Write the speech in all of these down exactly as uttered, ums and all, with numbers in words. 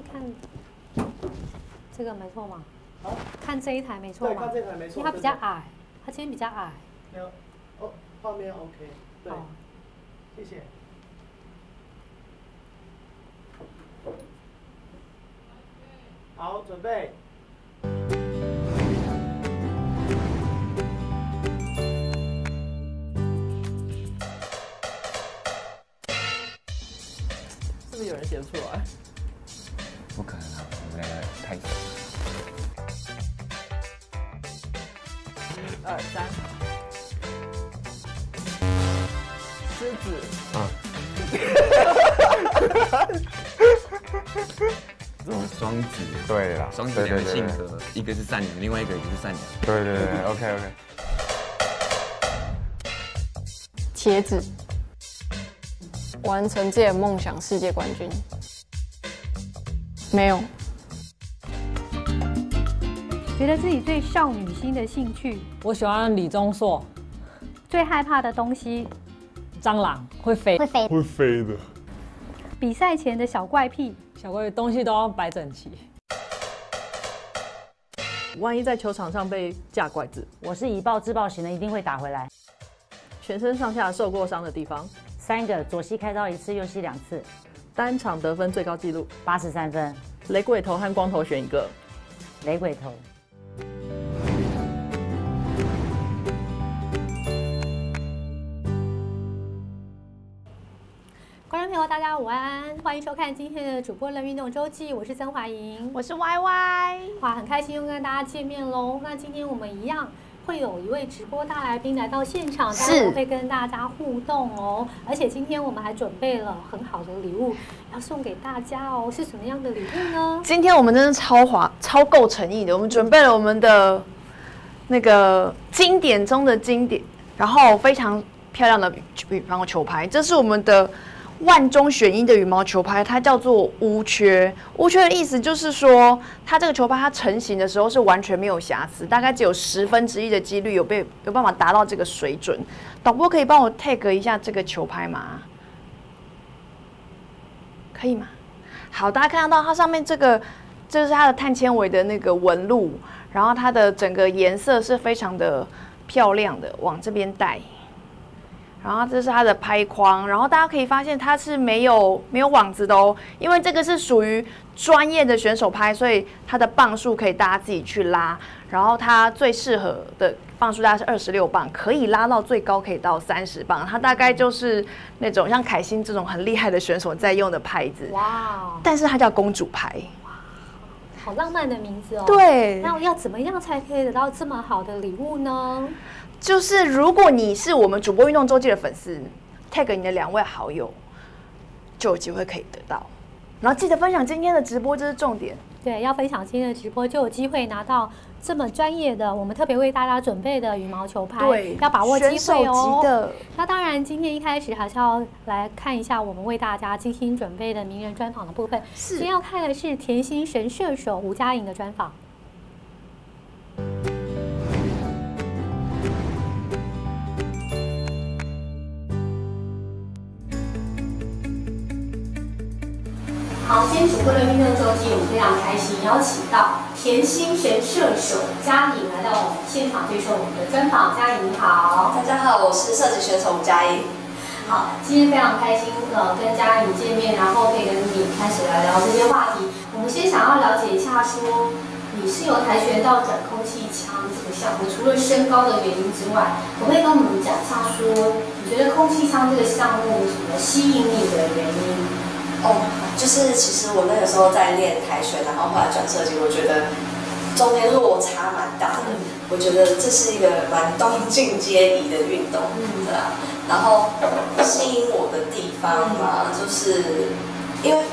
是看这个没错吗？啊？看这一台没错吗？对，看这台没错。因为它比较矮，它今天比较矮。没有，哦，画面 OK， 对，谢谢。 好，准备。是不是有人写不出来？不可能啊，我们两个太久了。一二三，狮子。啊。双子对啦，双子两个性格，一个是善良，另外一个也是善良。对对对 ，OK OK。茄子，完成自己的梦想，世界冠军。没有。觉得自己最少女心的兴趣，我喜欢李钟硕。最害怕的东西，蟑螂会飞，会飞，会飞的。比赛前的小怪癖。 小怪东西都要摆整齐，万一在球场上被架拐子，我是以暴制暴型的，一定会打回来。全身上下受过伤的地方，三个左膝开刀一次，右膝两次。单场得分最高纪录八十三分。雷鬼头和光头选一个，雷鬼头。观众朋友，大家午安，欢迎收看今天的主播人运动周记，我是曾怀莹，我是 Y Y， 哇，很开心又跟大家见面喽。那今天我们一样会有一位直播大来宾来到现场，当然我会跟大家互动哦。而且今天我们还准备了很好的礼物要送给大家哦，是什么样的礼物呢？今天我们真的超华超够诚意的，我们准备了我们的那个经典中的经典，然后非常漂亮的羽毛球拍，这是我们的。 万中选一的羽毛球拍，它叫做无缺。无缺的意思就是说，它这个球拍它成型的时候是完全没有瑕疵，大概只有十分之一的几率有被有办法达到这个水准。导播可以帮我 tag 一下这个球拍吗？可以吗？好，大家看得到它上面这个，这是它的碳纤维的那个纹路，然后它的整个颜色是非常的漂亮的，往这边带。 然后这是它的拍框，然后大家可以发现它是没有没有网子的哦，因为这个是属于专业的选手拍，所以它的磅数可以大家自己去拉。然后它最适合的磅数大概是二十六磅，可以拉到最高可以到三十磅。它大概就是那种像凯欣这种很厉害的选手在用的拍子。哇！但是它叫公主拍。 好浪漫的名字哦！对，那要怎么样才可以得到这么好的礼物呢？就是如果你是我们主播运动周记的粉丝 ，tag 你的两位好友，就有机会可以得到。然后记得分享今天的直播，这是重点。对，要分享今天的直播，就有机会拿到这么专业的，我们特别为大家准备的羽毛球拍。对，要把握机会哦。那当然，今天一开始还是要来看一下我们为大家精心准备的名人专访的部分。是，今天要看的是甜心神射手吴佳颖的专访。 好，今天主播的运动周记，我们非常开心邀请到甜心神射手佳颖来到我们现场接受我们的专访。佳颖你好，大家好，我是射击选手吴佳颖。好，今天非常开心呃跟佳颖见面，然后可以跟你开始来聊这些话题。我们先想要了解一下说，你是由跆拳道转空气枪这个项目，除了身高的原因之外，可不可以跟我们讲一下说，你觉得空气枪这个项目什么吸引你的原因？ 哦， oh, 就是其实我那个时候在练跆拳，然后后来转射击，我觉得中间落差蛮大的。嗯、我觉得这是一个蛮动静皆宜的运动，嗯、对啊。然后吸引我的地方嘛，嗯、就是因为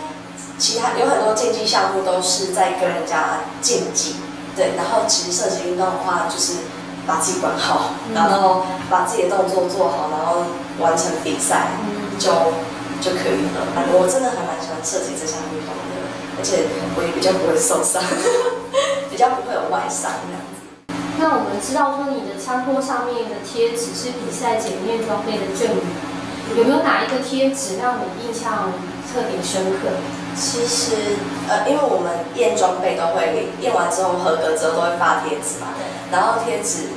其他有很多竞技项目都是在跟人家竞技，对。然后其实射击运动的话，就是把自己管好，嗯、然后把自己的动作做好，然后完成比赛，嗯、就。 就可以了。我真的还蛮喜欢射击这项运动的，而且我也比较不会受伤，比较不会有外伤这样子。那我们知道说你的枪托上面的贴纸是比赛检验装备的证明，有没有哪一个贴纸让你印象特别深刻？其实，呃，因为我们验装备都会验完之后合格之后都会发贴纸嘛，然后贴纸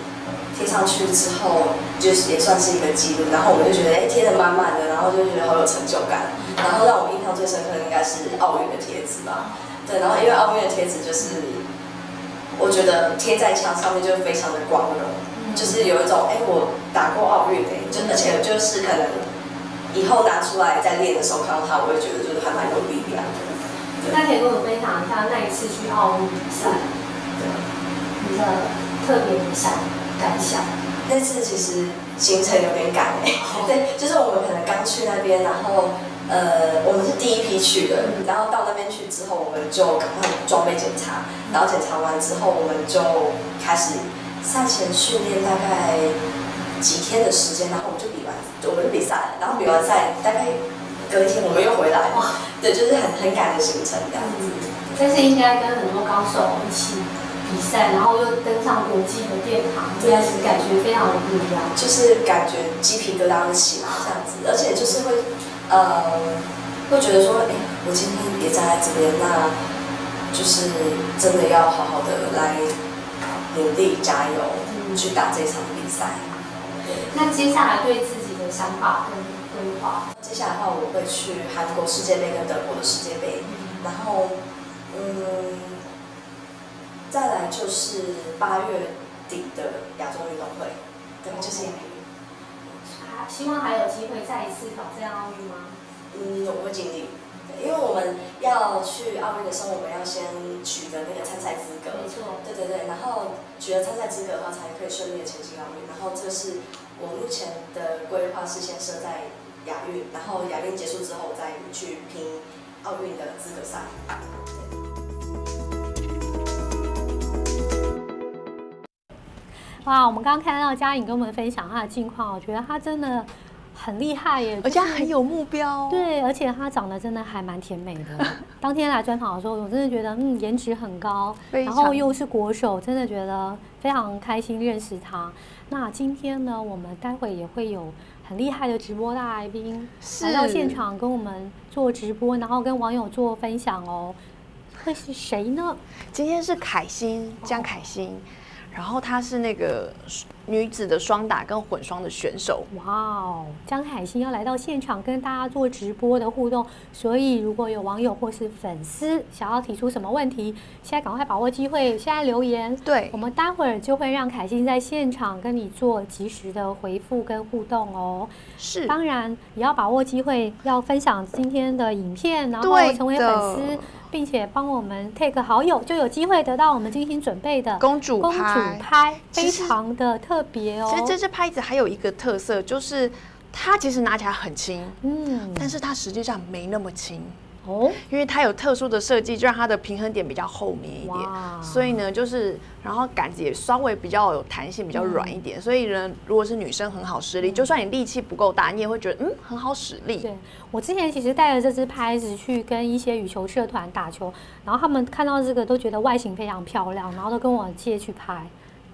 贴上去之后，就是也算是一个记录。然后我们就觉得，哎、欸，贴得满满的，然后就觉得好有成就感。然后让我印象最深刻的应该是奥运的贴纸吧。对，然后因为奥运的贴纸就是，我觉得贴在墙上面就非常的光荣，嗯、就是有一种，哎、欸，我打过奥运哎，就而且就是可能。 以后拿出来再练的时候看到它，我会觉得就是还蛮有力量的。那可以跟我们分享一下那一次去奥运比赛你的特别想感想？那次其实行程有点赶哎、欸，哦、对，就是我们可能刚去那边，然后呃我们是第一批去的，然后到那边去之后，我们就赶快装备检查，然后检查完之后，我们就开始赛前训练，大概几天的时间，然后我们就比完。 我们比赛，然后比完赛大概隔一天我们又回来，对，就是很很赶的行程这样子。但是应该跟很多高手一起比赛，然后又登上国际的殿堂，这样子感觉非常的不一样。就是感觉鸡皮疙瘩都起来这样子，而且就是会呃会觉得说，哎、欸，我今天也站在这边，那就是真的要好好的来努力加油，嗯、去打这场比赛。那接下来对自己。 想法跟规划。接下来的话，我会去韩国世界杯跟德国的世界杯，然后，嗯，再来就是八月底的亚洲运动会，对，就是也没有。希望还有机会再一次挑战奥运吗？嗯，我会尽力，因为我们要去奥运的时候，我们要先取得那个参赛资格。没错。对对对，然后取得参赛资格的话，才可以顺利的前进奥运。然后这是。 我目前的规划是先设在亚运，然后亚运结束之后再去拼奥运的资格赛。哇，我们刚刚看到嘉颖跟我们分享她的近况，我觉得她真的很厉害耶，而且很有目标。对，而且她长得真的还蛮甜美的。当天来专访的时候，我真的觉得嗯，颜值很高，然后又是国手，真的觉得非常开心认识她。 那今天呢，我们待会也会有很厉害的直播大来宾来到现场跟我们做直播，然后跟网友做分享哦。会是谁呢？今天是凯欣，江凯欣，哦、然后她是那个女子的双打跟混双的选手。哇哦，江凯欣要来到现场跟大家做直播的互动，所以如果有网友或是粉丝想要提出什么问题，现在赶快把握机会，现在留言。对，我们待会儿就会让凯欣在现场跟你做及时的回复跟互动哦。是，当然也要把握机会，要分享今天的影片，然后成为粉丝，并且帮我们 tag 好友，就有机会得到我们精心准备的公主公主拍，非常的特别。 特别哦，其实这支拍子还有一个特色，就是它其实拿起来很轻，嗯，但是它实际上没那么轻哦，因为它有特殊的设计，就让它的平衡点比较后面一点，所以呢，就是然后杆子也稍微比较有弹性，比较软一点，嗯、所以呢，如果是女生很好施力，嗯、就算你力气不够大，你也会觉得嗯很好使力。对，我之前其实带着这支拍子去跟一些羽球社团打球，然后他们看到这个都觉得外形非常漂亮，然后都跟我借去拍，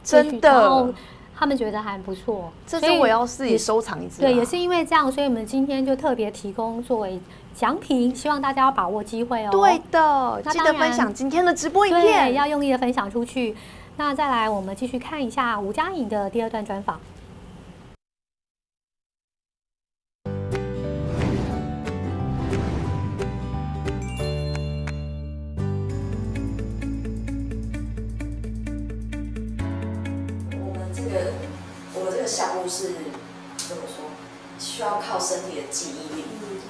真的。 他们觉得还不错，这支我要自己收藏一支、啊。对，也是因为这样，所以我们今天就特别提供作为奖品，希望大家要把握机会哦。对的，记得分享今天的直播影片，要用力的分享出去。那再来，我们继续看一下吴嘉颖的第二段专访。 项目是怎么说？需要靠身体的记忆力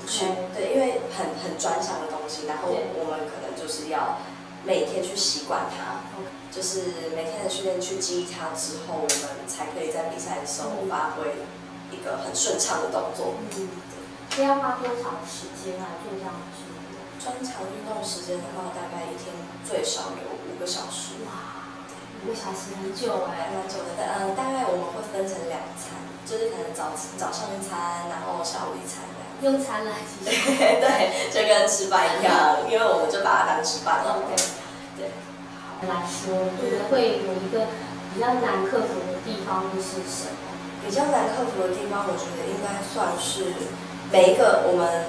去、嗯、对，因为很很专项的东西，然后我们可能就是要每天去习惯它，嗯、就是每天的训练去记忆它之后，我们才可以在比赛的时候发挥一个很顺畅的动作。嗯，这要花多少时间来做这样的训练？专长运动时间的话，大概一天最少有五个小时。哇 五个小时很久哎，蛮久的。呃，大概我们会分成两餐，就是可能早早上一餐，然后下午一餐这样。用餐来计算。对，就跟吃饭一样，因为我们就把它当吃饭了。对对。来说，觉得会有一个比较难克服的地方会是什么？比较难克服的地方，我觉得应该算是每一个我们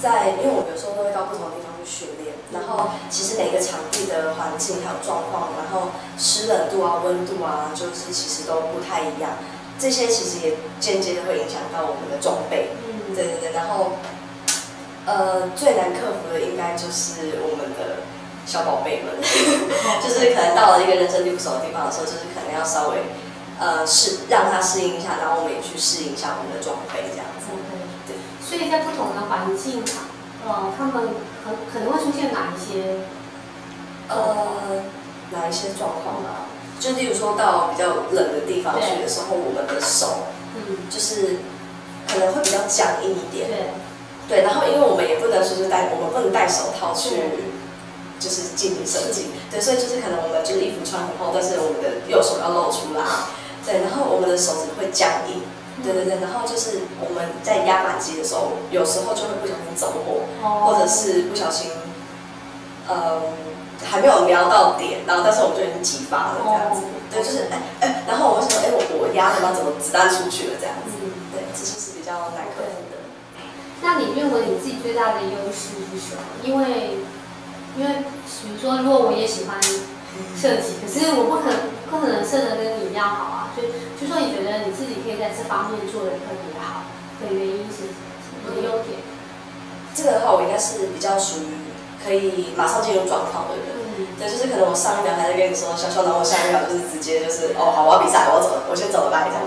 在，因为我们有时候都会到不同的地方去训练，然后其实每个场地的环境还有状况，然后湿冷度啊、温度啊，就是其实都不太一样。这些其实也间接的会影响到我们的装备。嗯，对对对。然后，呃，最难克服的应该就是我们的小宝贝们，就是可能到了一个人生地不熟的地方的时候，就是可能要稍微。 呃，是让他适应一下，然后我们也去适应一下我们的装备，这样子。对，所以在不同的环境，呃，他们可可能会出现哪一些，呃，哪一些状况啊？就例如说到比较冷的地方去的时候，我们的手，嗯，就是可能会比较僵硬一点。对。对，然后因为我们也不能随时戴，我们不能戴手套去。 就是进行设计，对，所以就是可能我们就是衣服穿很厚，但是我们的右手要露出来，对，然后我们的手指会僵硬，对对对，然后就是我们在压板机的时候，有时候就会不小心走火，哦、或者是不小心，呃，还没有瞄到点，然后但是我们就已经激发了这样子，哦、对，就是哎哎、欸欸，然后我们想，哎、欸、我我压了吗？怎么子弹出去了这样子？嗯、对，这就是比较难克服的。那你认为你自己最大的优势是什么？因为 因为比如说，如果我也喜欢设计，可是我不可能不可能设的跟你一样好啊。所以，就说你觉得你自己可以在这方面做的特别好的原因是什么优点？这个的话，我应该是比较属于可以马上进入状况的人。嗯、对，就是可能我上一秒还在跟你说小小，然后我下一秒就是直接就是哦好，我要比赛，我要走了，我先走了吧这样子。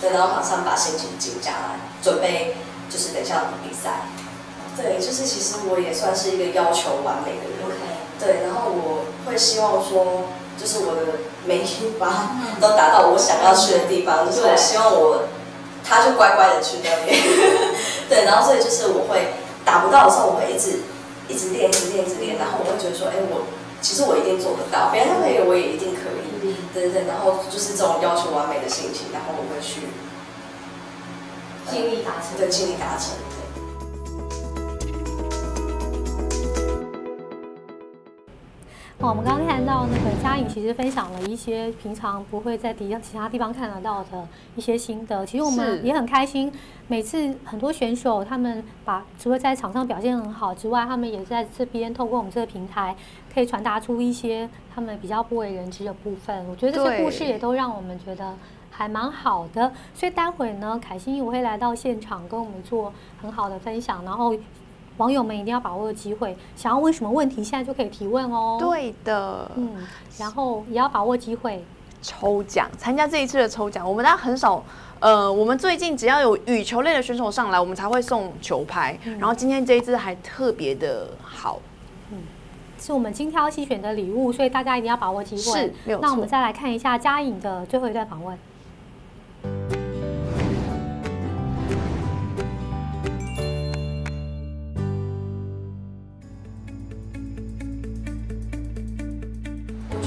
对，然后马上把心情静下来，准备就是等一下比赛。 对，就是其实我也算是一个要求完美的人， Okay. 对，然后我会希望说，就是我的每一把都达到我想要去的地方，就是我希望我，他就乖乖的去那边，对，然后所以就是我会达不到的时候，我会一直一直练，一直练，一直练，然后我会觉得说，哎，我其实我一定做得到，别人都可以，我也一定可以，对对对，然后就是这种要求完美的心情，然后我会去尽力达成，对，尽力达成。 哦、我们刚刚看到那个佳颖，其实分享了一些平常不会在其他地方看得到的一些心得。其实我们也很开心，每次很多选手他们把除了在场上表现很好之外，他们也在这边透过我们这个平台，可以传达出一些他们比较不为人知的部分。我觉得这些故事也都让我们觉得还蛮好的。所以待会呢，凯欣我会来到现场跟我们做很好的分享，然后。 网友们一定要把握机会，想要问什么问题，现在就可以提问哦。对的，嗯，然后也要把握机会抽奖，参加这一次的抽奖。我们大家很少，呃，我们最近只要有羽球类的选手上来，我们才会送球拍。嗯、然后今天这一次还特别的好，嗯，是我们精挑细选的礼物，所以大家一定要把握机会。是，没有错。那我们再来看一下佳颖的最后一段访问。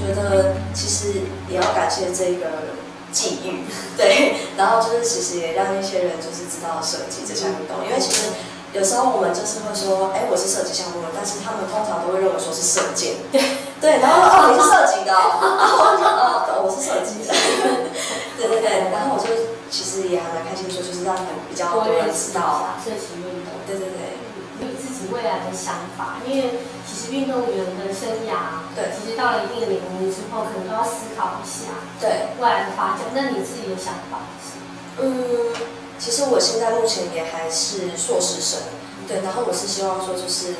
觉得其实也要感谢这个际遇，对，然后就是其实也让一些人就是知道设计这项运动，因为其实有时候我们就是会说，哎，我是设计项目的，但是他们通常都会认为说是射箭，对，然后哦你是设计的，然后我就哦我是设计的，对对对，然后我就其实也还蛮开心说，就是让比较多人知道射击运动，对对对。 你自己未来的想法，因为其实运动员的生涯，对，其实到了一定的年龄之后，可能都要思考一下，对未来的发展。那你自己的想法是？嗯，其实我现在目前也还是硕士生，对，然后我是希望说，就是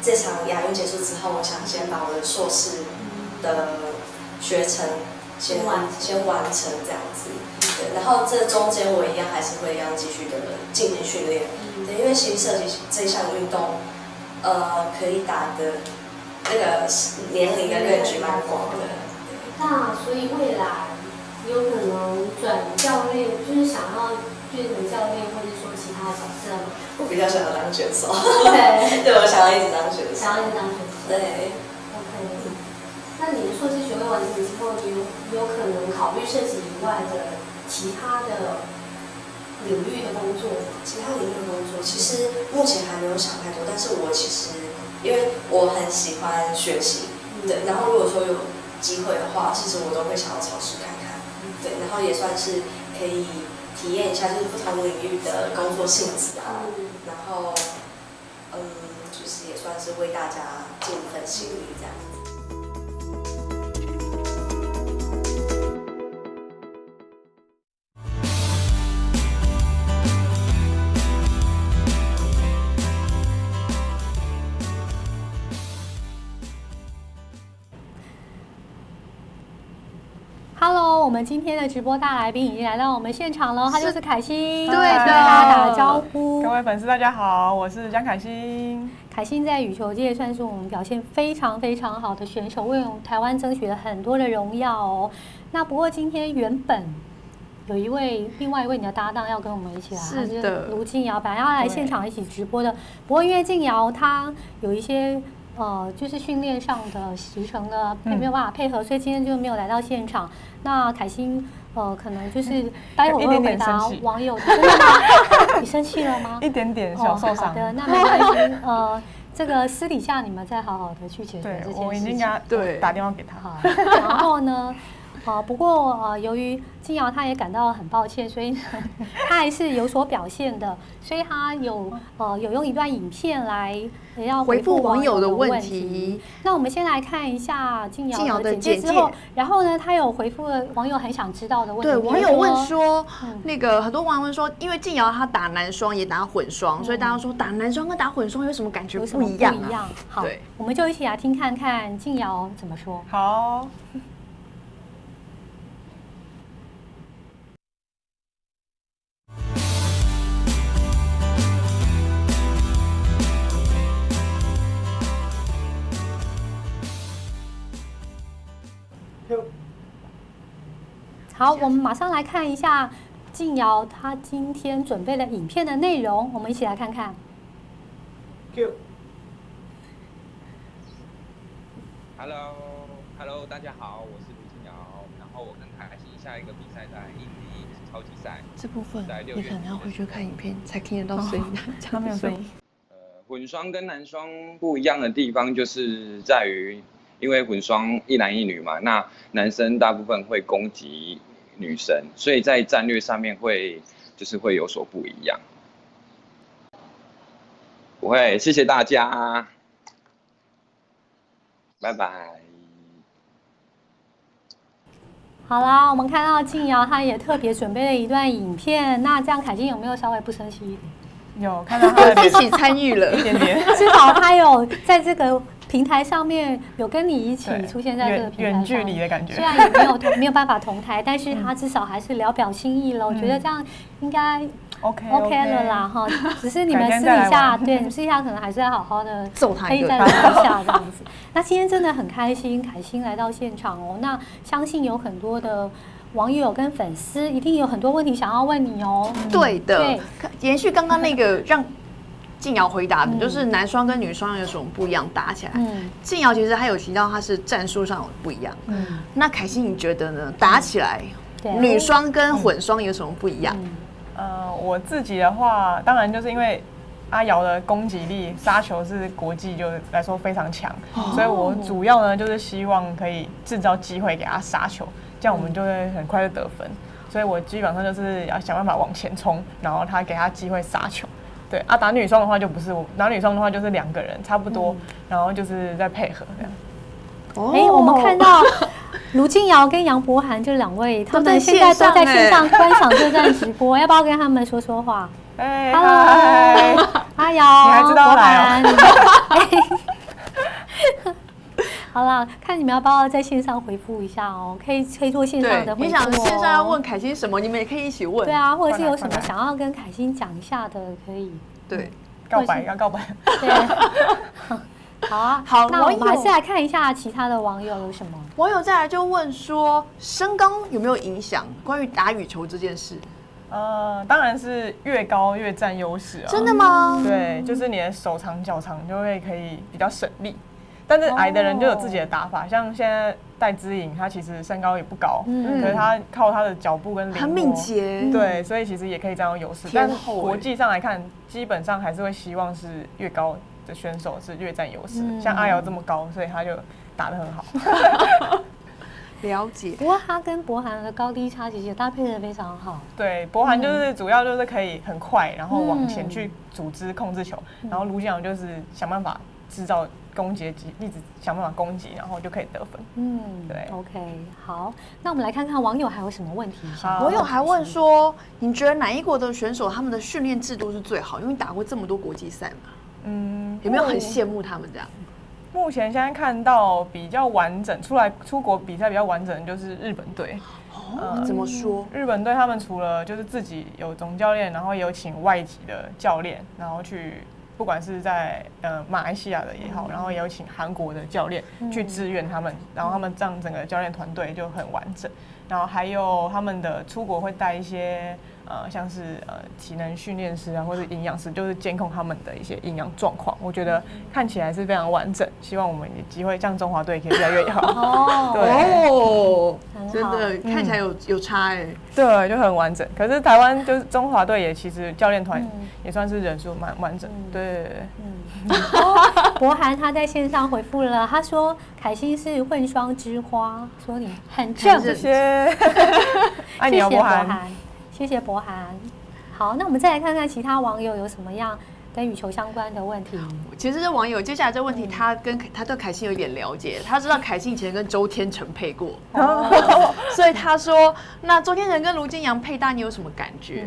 这场亚运结束之后，我想先把我的硕士的学程先完先完成这样子，对，然后这中间我一样还是会要继续的进行训练。 对，因为其实射击这项运动，呃，可以打的那个年龄的range蛮广的。那所以未来有可能转教练，就是想要变成教练，或者说其他角色吗？我比较想要当选手。对，对我想要一直当选手。想要一直当选手。对。OK。那你的硕士学位完成之后，你有有可能考虑射击以外的其他的？ 领域的工作，其他领域的工作，其实目前还没有想太多。但是我其实，因为我很喜欢学习，对。然后如果说有机会的话，其实我都会想要尝试看看，对。然后也算是可以体验一下就是不同领域的工作性质啊，嗯、然后嗯，就是也算是为大家尽一份心力这样子。 Hello， 我们今天的直播大来宾已经来到我们现场了，他就是凯欣，对，跟大家打招呼。各位粉丝，大家好，我是江凯欣。凯欣在羽球界算是我们表现非常非常好的选手，为我们台湾争取了很多的荣耀哦。那不过今天原本有一位，另外一位你的搭档要跟我们一起来，是的，卢靖瑶，本来要来现场一起直播的，不过因为靖瑶她有一些。 呃，就是训练上的时程的没有办法配合，嗯、所以今天就没有来到现场。那凯欣，呃，可能就是待会儿会回答网友。你生气了吗？一点点小受伤。哦、好的，那没关系。呃，这个私底下你们再好好的去解决这件事情。我已经给他对打电话给他。好，然后呢？ 啊，不过呃，由于靖瑶她也感到很抱歉，所以她还是有所表现的，所以她有呃有用一段影片来也要回复网友的问题。那我们先来看一下靖瑶的简介之后，然后呢，她有回复了网友很想知道的问题。对，网友问说，嗯、那个很多网友问说，因为靖瑶她打男双也打混双，嗯、所以大家说打男双跟打混双有什么感觉不一样、啊？不一样。好，我们就一起来听看看靖瑶怎么说。好。 好，我们马上来看一下靖瑶她今天准备了影片的内容，我们一起来看看。Hello，Hello， 大家好，我是卢靖瑶。然后我跟凯欣下一个比赛在印尼超级赛，这部分你可能要回去看影片才听得到声音，他没有声音。呃，混双跟男双不一样的地方就是在于，因为混双一男一女嘛，那男生大部分会攻击。 女生，所以在战略上面会就是会有所不一样。不会，谢谢大家，拜拜。好啦，我们看到靖瑶她也特别准备了一段影片，那这样凯欣有没有稍微不生气一点？有，看到她一起参与了一点点，至少她有在这个。 平台上面有跟你一起出现在这个平台上，远距离的感觉，虽然也没有没有办法同台，但是他至少还是聊表心意了。我觉得这样应该 OK OK 了啦哈。只是你们私底下，对，你们私底下可能还是要好好的揍他一顿，可以再聊一下这样子。那今天真的很开心，凯欣来到现场哦。那相信有很多的。 网友跟粉丝一定有很多问题想要问你哦。对的，对，延续刚刚那个让。 靖瑶回答的、嗯、就是男双跟女双有什么不一样？打起来，嗯、靖瑶其实还有提到她是战术上有不一样。嗯、那凯欣你觉得呢？打起来，嗯、女双跟混双有什么不一样？嗯、呃，我自己的话，当然就是因为阿瑶的攻击力、杀球是国际就来说非常强，哦、所以我主要呢就是希望可以制造机会给她杀球，这样我们就会很快就得分。嗯、所以我基本上就是要想办法往前冲，然后她给她机会杀球。 对啊，打女双的话就不是我，打女双的话就是两个人差不多，嗯、然后就是在配合这样。哦，哎，我们看到卢靖瑶跟杨博涵这两位，他们现在都在线上观赏这段直播，要不要跟他们说说话？哎 ，Hello， 阿瑶，你还知道来哦。好了，看你们要不要在线上回复一下哦？可以可以做线上的回复、哦。你想线上要问凯欣什么，你们也可以一起问。对啊，或者是有什么想要跟凯欣讲一下的，可以。对，告白要告白。对，好啊，好。那我们还是来看一下其他的网友有什么。网友再来就问说，身高有没有影响？关于打羽球这件事。 呃，当然是越高越占优势啊。真的吗？对，就是你的手长脚长就会可以比较省力。 但是矮的人就有自己的打法， oh. 像现在戴资颖，她其实身高也不高，嗯、可是她靠她的脚步跟灵活，很敏捷，对，所以其实也可以占到优势。但国际上来看，基本上还是会希望是越高的选手是越占优势。嗯、像阿瑶这么高，所以她就打得很好。了解。不过它跟伯涵的高低差其实搭配得非常好。对，伯涵就是主要就是可以很快，然后往前去组织控制球，嗯、然后卢靖瑶就是想办法制造攻击，一直想办法攻击，然后就可以得分。嗯，对。OK， 好，那我们来看看网友还有什么问题。网友还问说，你觉得哪一国的选手他们的训练制度是最好？因为你打过这么多国际赛嘛，嗯，有没有很羡慕他们这样？ 目前现在看到比较完整出来出国比赛比较完整的就是日本队，哦、呃，怎么说？日本队他们除了就是自己有总教练，然后也有请外籍的教练，然后去不管是在呃马来西亚的也好，嗯、然后也有请韩国的教练去支援他们，嗯、然后他们这样整个教练团队就很完整。然后还有他们的出国会带一些呃像是呃体能训练师啊，或者营养师，就是监控他们的一些营养状况。我觉得看起来是非常完整，希望我们有机会像中华队可以越来越好。哦，对，真的看起来有有差哎。对，就很完整。可是台湾就是中华队也其实教练团也算是人数蛮完整。对。嗯。伯涵他在线上回复了，他说凯欣是混双之花，说你很正。 爱你啊，伯涵！谢谢伯涵。好，那我们再来看看其他网友有什么样跟羽球相关的问题。其实这网友接下来这问题，他跟他对凯欣有点了解，他知道凯欣以前跟周天成配过，哦、所以他说：“那周天成跟卢靖瑶配搭，你有什么感觉？”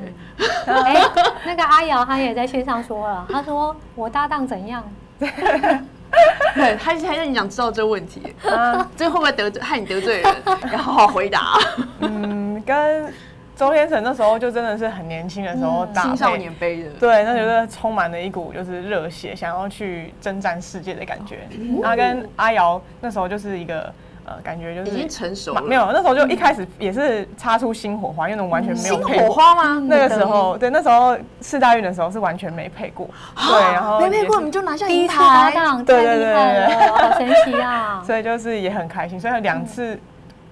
哎、嗯欸，那个阿瑶他也在线上说了，他说：“我搭档怎样？” 对，他他让你想知道这个问题，啊、这会不会得罪害你得罪人？要好好回答、啊。嗯，跟周天成那时候就真的是很年轻的时候打、嗯，青少年杯的，对，那觉得充满了一股就是热血，想要去征战世界的感觉。他、嗯、跟阿瑶那时候就是一个。 呃，感觉就是已经成熟了，没有那时候就一开始也是擦出新火花，因为我完全没有配过。新火花吗？那个时候，对，那时候世大运的时候是完全没配过，对，然后没配过你就拿下银牌，对对对，好神奇啊！所以就是也很开心，所以两次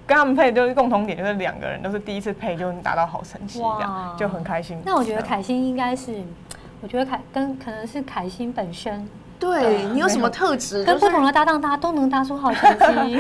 跟他们配就是共同点，就是两个人都是第一次配就达到好成绩，这样就很开心。那我觉得凯欣应该是，我觉得凯跟可能是凯欣本身。 对你有什么特质？跟不同的搭档搭都能搭出好成绩。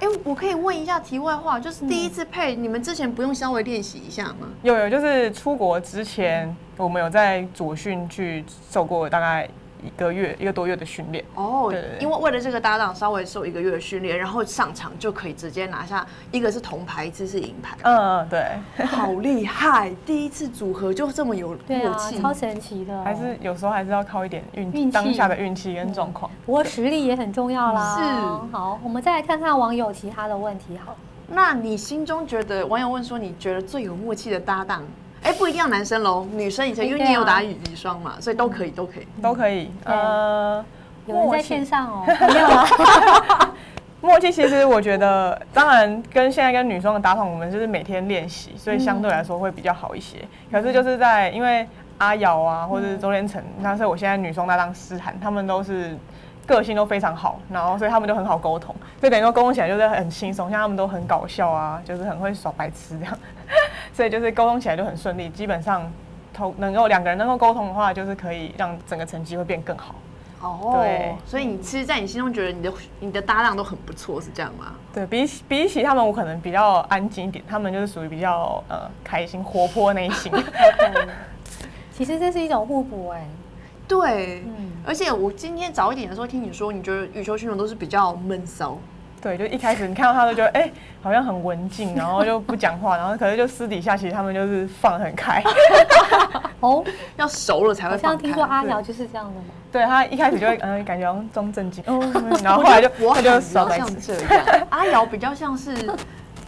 哎，我可以问一下题外话，就是第一次配，你们之前不用稍微练习一下吗？有有，就是出国之前，我们有在左训去受过大概一个月、一个多月的训练。哦，因为为了这个搭档稍微受一个月的训练，然后上场就可以直接拿下一个是铜牌，一次是银牌。嗯，对，好厉害！第一次组合就这么有默契，对啊，超神奇的。还是有时候还是要靠一点运气，当下的运气跟状况。不过实力也很重要啦。是。好，我们再来看看网友其他的问题。好，那你心中觉得网友问说，你觉得最有默契的搭档？ 哎，不一定要男生喽，女生以前因为你有打羽双嘛，所以都可以，都可以，都可以。呃，有人在线上哦，没有啊。默契其实我觉得，当然跟现在跟女双的搭档，我们就是每天练习，所以相对来说会比较好一些。可是就是在因为阿瑶啊，或者是周天成，那是我现在女双搭档思涵，他们都是。 个性都非常好，然后所以他们就很好沟通，所以等于说沟通起来就是很轻松，像他们都很搞笑啊，就是很会耍白痴这样，所以就是沟通起来就很顺利。基本上，通能够两个人能够沟通的话，就是可以让整个成绩会变更好。哦，对，所以你其实，在你心中觉得你的你的搭档都很不错，是这样吗？对比起比起他们，我可能比较安静一点，他们就是属于比较呃开心活泼那一型。其实这是一种互补哎、欸。 对，嗯、而且我今天早一点的时候听你说，你觉得羽球选手都是比较闷骚。对，就一开始你看到他都觉得，哎、欸，好像很文静，然后就不讲话，然后可是就私底下其实他们就是放很开。哦，要熟了才会放开。好像听说阿瑶就是这样的吗？对他一开始就会嗯、呃、感觉好像装正经，哦、然后后来就他就耍白痴。阿瑶比较像是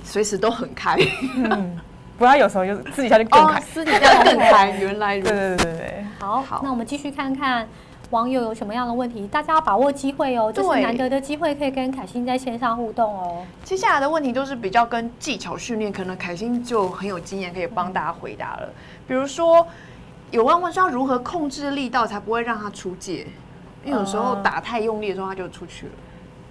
随时都很开。嗯 不要有时候就是私底下就更开，私底下更开，原来如此。对对对对。好，好，那我们继续看看网友有什么样的问题，大家要把握机会哦，这是难得的机会，可以跟凯欣在线上互动哦。接下来的问题都是比较跟技巧训练，可能凯欣就很有经验，可以帮大家回答了。比如说，有问问说要如何控制力道才不会让他出界，因为有时候打太用力的时候他就出去了。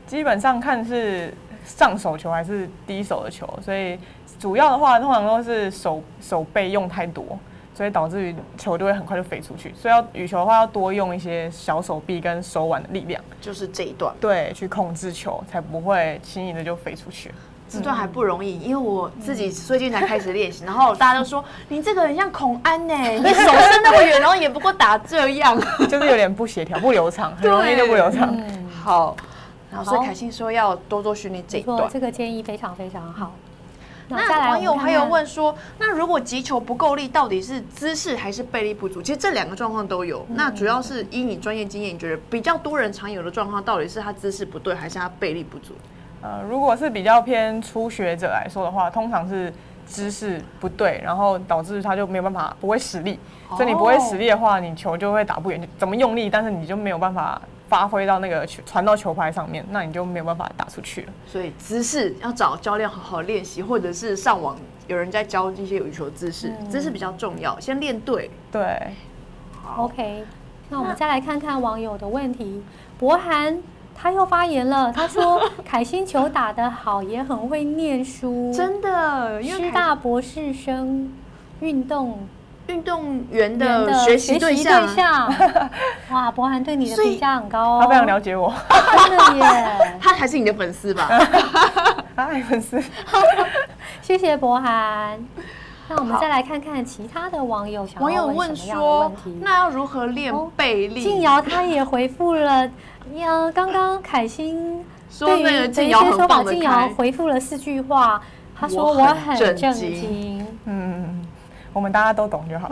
基本上看是上手球还是低手的球，所以。 主要的话，通常都是手手背用太多，所以导致于球就会很快就飞出去。所以要羽球的话，要多用一些小手臂跟手腕的力量，就是这一段，对，去控制球，才不会轻易的就飞出去。这段还不容易，因为我自己最近才开始练习，然后大家都说你这个很像孔安呢，你手伸那么远，然后也不过打这样，就是有点不协调、不流畅，很容易就不流畅。好，然后所以凯欣说要多多训练这一段，这个建议非常非常好。那网友还有问说，那如果击球不够力，到底是姿势还是背力不足？其实这两个状况都有。那主要是依你专业经验，你觉得比较多人常有的状况，到底是他姿势不对，还是他背力不足？ 呃，如果是比较偏初学者来说的话，通常是姿势不对，然后导致他就没有办法不会使力， oh. 所以你不会使力的话，你球就会打不远，怎么用力，但是你就没有办法发挥到那个传到球拍上面，那你就没有办法打出去了。所以姿势要找教练好好练习，或者是上网有人在教这些羽球姿势，嗯、姿势比较重要，先练对。对 ，OK， 那我们再来看看网友的问题，博涵。 他又发言了，他说：“凯欣球打得好，也很会念书，真的。师大博士生，运动运动员的学习对象。哇，博涵对你的评价很高哦，他非常了解我，真的耶。他还是你的粉丝吧？哎，粉丝，谢谢博涵。” 那我们再来看看其他的网友想要问什么样的问题？那要如何练背力？靖瑶他也回复了，呃，刚刚凯欣对于的一些说法，靖瑶回复了四句话。他说我很震惊。嗯，我们大家都懂就好。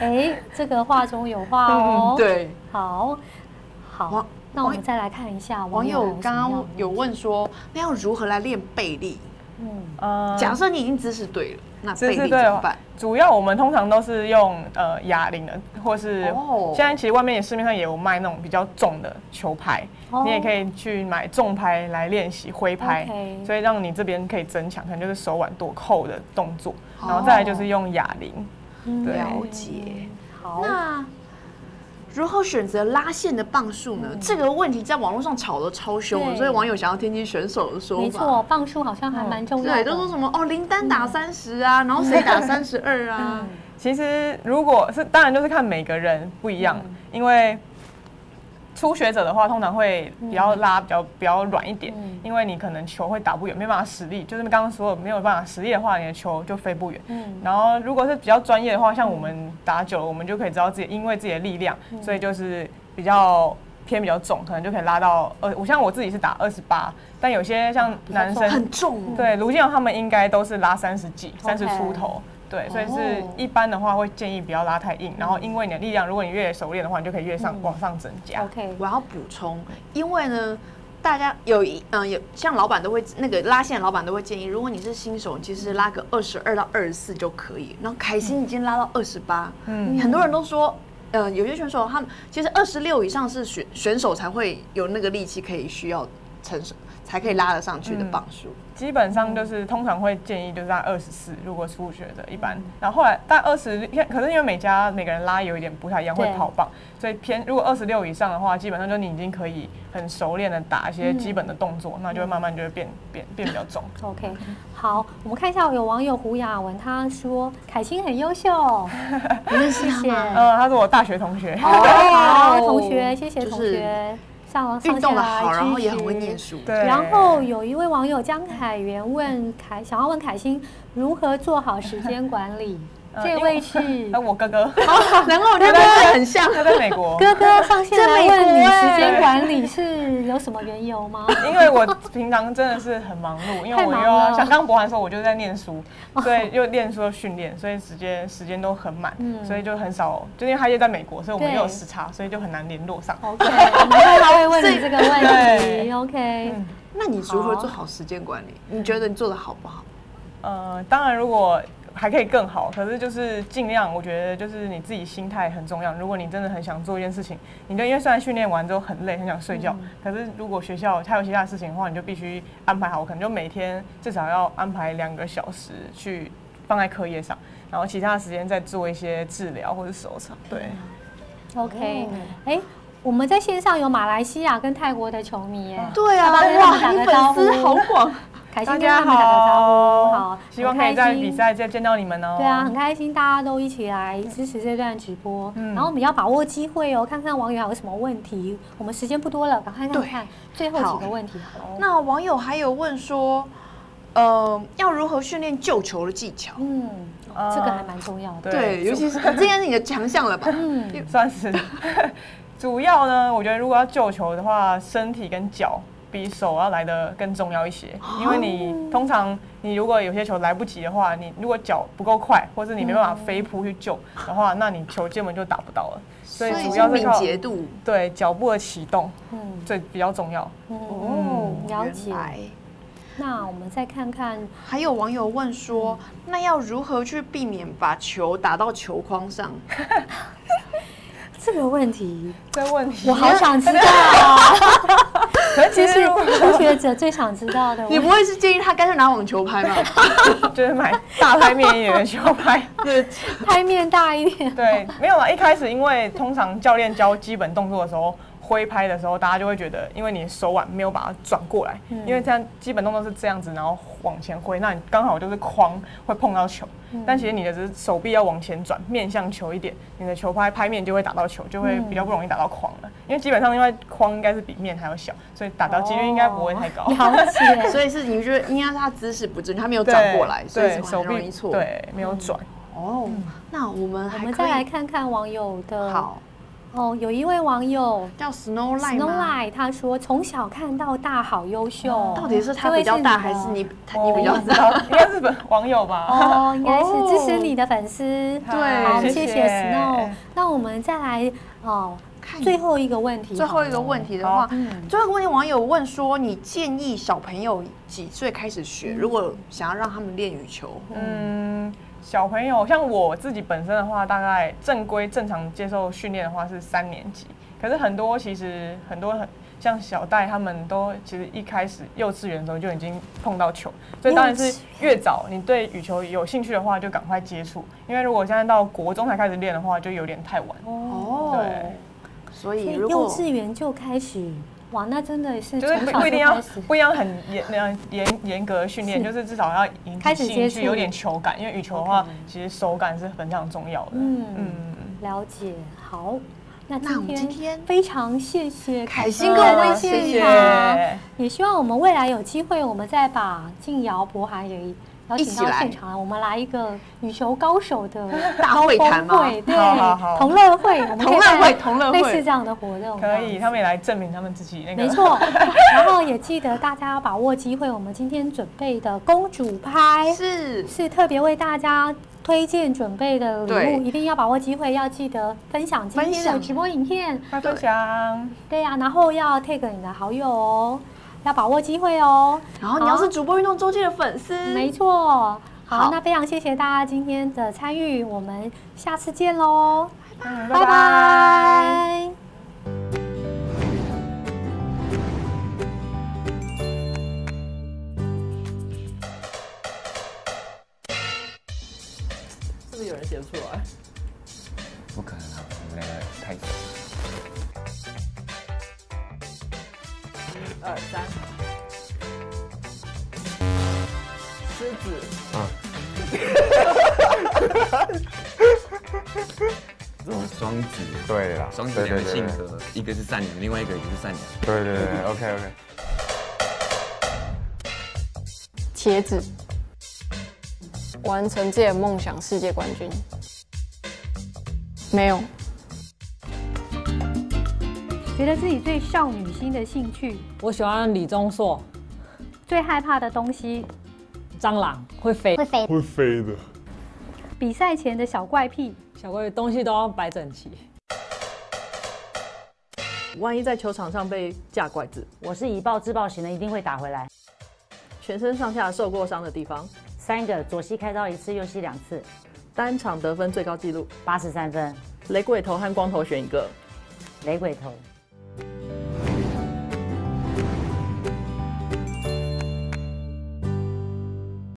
哎，这个话中有话哦。对，好，好，那我们再来看一下网友刚刚有问说，那要如何来练背力？ 嗯，假设你已经姿势对了，那背力怎么办？主要我们通常都是用呃哑铃的，或是现在其实外面也市面上也有卖那种比较重的球拍，你也可以去买重拍来练习挥拍，所以让你这边可以增强，可能就是手腕躲扣的动作，然后再来就是用哑铃。了解。好，那如何选择拉线的磅数呢？这个问题在网络上吵得超凶，所以网友想要听听选手的说法。没错，磅数好像还蛮重要的。对，都说什么哦，林丹打三十啊，然后谁打三十二啊？其实如果是，当然就是看每个人不一样，因为初学者的话，通常会比较拉比较比较软一点，因为你可能球会打不远，没办法使力。就是刚刚说没有办法使力的话，你的球就飞不远。然后如果是比较专业的话，像我们。 打久了，我们就可以知道自己因为自己的力量，所以就是比较偏比较重，可能就可以拉到呃，我像我自己是打二十八，但有些像男生很重，对，卢靖瑶他们应该都是拉三十几、三十出头，对，所以是一般的话会建议不要拉太硬，然后因为你的力量，如果你越熟练的话，你就可以越上往上增加。OK， 我要补充，因为呢。 大家有一嗯，有像老板都会那个拉线，老板都会建议，如果你是新手，其实拉个二十二到二十四就可以。然后凯欣已经拉到二十八，嗯，很多人都说，呃，有些选手他们其实二十六以上是选选手才会有那个力气可以需要承受，才可以拉得上去的磅数。嗯、基本上就是通常会建议就是拉二十四，如果初学者一般。然后后来但二十，可是因为每家每个人拉有一点不太一样，会跑磅，所以偏如果二十六以上的话，基本上就你已经可以。 很熟练的打一些基本的动作，嗯、那就会慢慢就会变变变比较重。OK， 好，我们看一下有网友胡雅文，他说凯欣很优秀，谢谢。呃，他是我大学同学，好同学，谢谢同学。上上线来支持，然后也很会念书。对。然后有一位网友江凯源问凯，想要问凯欣如何做好时间管理。这位是我哥哥，然后我哥哥很像，他在美国。哥哥上线来问你时间管理是有什么缘由吗？因为我平常真的是很忙碌，因为我又要像刚博涵说，我就在念书，所以又念书又训练，所以时间时间都很满，所以就很少。就因为他又在美国，所以我们又有时差，所以就很难联络上。OK， 难怪他会问你这个问题。OK， 那你如何做好时间管理？你觉得你做得好不好？呃，当然如果。 还可以更好，可是就是尽量，我觉得就是你自己心态很重要。如果你真的很想做一件事情，你就因为虽然训练完之后很累，很想睡觉，嗯、可是如果学校还有其他事情的话，你就必须安排好。我可能就每天至少要安排两个小时去放在课业上，然后其他的时间再做一些治疗或是手场。对 ，OK， 哎、欸。 我们在线上有马来西亚跟泰国的球迷耶，对啊，哇，你粉丝好广，凯欣跟他们打个招呼，好，希望可以在比赛再见到你们哦。对啊，很开心，大家都一起来支持这段直播，嗯、然后我们要把握机会哦，看看网友还有什么问题。我们时间不多了，赶快看看最后几个问题好了。那网友还有问说，呃，要如何训练救球的技巧？嗯。 这个还蛮重要的，对，尤其是这应该是你的强项了吧？嗯，算是。主要呢，我觉得如果要救球的话，身体跟脚比手要来得更重要一些，因为你通常你如果有些球来不及的话，你如果脚不够快，或是你没办法飞扑去救的话，那你球根本就打不到了。所以主要是敏捷度，对脚步的启动，嗯，最比较重要。哦，了解。 那我们再看看，还有网友问说，嗯、那要如何去避免把球打到球框上？这个问题，这问题，我好想知道、啊。其实初学者最想知道的，你不会是建议他干脆拿网球拍吗？就是买大拍面一点的球拍，对，拍面大一点。对，没有啦，一开始因为通常教练教基本动作的时候。 挥拍的时候，大家就会觉得，因为你手腕没有把它转过来，嗯、因为这样基本动作是这样子，然后往前挥，那你刚好就是框会碰到球，嗯、但其实你的只是手臂要往前转，面向球一点，你的球拍拍面就会打到球，就会比较不容易打到框了。嗯、因为基本上因为框应该是比面还要小，所以打到几率应该不会太高。哦、了解，所以是你觉得应该是他姿势不正确，他没有转过来，所以手臂容易错，对，没有转。哦，嗯、那我们我们再来看看网友的好。 哦，有一位网友叫 Snow Light，Snow Light， 他说从小看到大，好优秀。到底是他比较大，还是你你比较大？应该是网友吧？哦，应该是支持你的粉丝。对，好，谢谢 Snow。那我们再来哦，最后一个问题。最后一个问题的话，最后一个问题网友问说，你建议小朋友几岁开始学？如果想要让他们练羽球，嗯。 小朋友，像我自己本身的话，大概正规正常接受训练的话是三年级。可是很多其实很多很像小戴他们都其实一开始幼稚园的时候就已经碰到球，所以当然是越早你对羽球有兴趣的话就赶快接触，因为如果现在到国中才开始练的话就有点太晚。哦，对，所以幼稚园就开始。 哇，那真的是就是不一定要不一样很严呃严严格训练，就是至少要引起兴趣，有点球感，因为羽球的话，其实手感是非常重要的。嗯嗯，了解。好，那今天非常谢谢凯欣跟我们现场，也希望我们未来有机会，我们再把靖瑶、博涵也邀请到现场，我们来一个羽球高手的大会谈嘛，对，同乐会，我们同乐会，同乐会，类似这样的活动，可以，他们也来证明他们自己那个，没错。然后也记得大家要把握机会，我们今天准备的公主拍是是特别为大家推荐准备的礼物，一定要把握机会，要记得分享今天的直播影片，快分享，对呀，然后要 tag 你的好友哦。 要把握机会哦！然后你要是主播运动周记的粉丝，没错。好，那非常谢谢大家今天的参与，我们下次见喽，拜拜。拜拜。是不是有人写不出来？不可能啊，我们两个太熟。 二三，狮子啊！这种双子对啦，双子两个性格，一个是善良，另外一个也是善良。对对对 ，OK OK。茄子，完成自己的梦想，世界冠军。没有。 觉得自己最少女心的兴趣，我喜欢李钟硕。最害怕的东西，蟑螂会飞，会飞，会飞的。比赛前的小怪癖，小怪癖东西都要摆整齐。万一在球场上被架拐子，我是以暴制暴型的，一定会打回来。全身上下受过伤的地方，三个左膝开刀一次，右膝两次。单场得分最高纪录八十三分，雷鬼头和光头选一个，雷鬼头。